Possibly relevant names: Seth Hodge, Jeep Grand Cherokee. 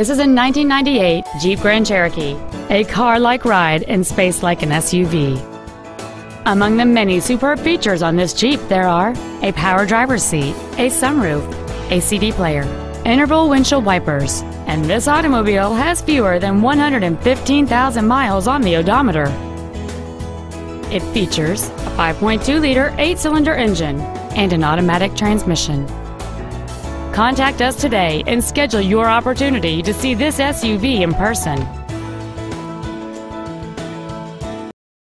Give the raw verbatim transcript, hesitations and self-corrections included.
This is a nineteen ninety-eight Jeep Grand Cherokee, a car-like ride in space like an S U V. Among the many superb features on this Jeep there are a power driver's seat, a sunroof, a C D player, interval windshield wipers, and this automobile has fewer than one hundred fifteen thousand miles on the odometer. It features a five point two liter eight-cylinder engine and an automatic transmission. Contact us today and schedule your opportunity to see this S U V in person.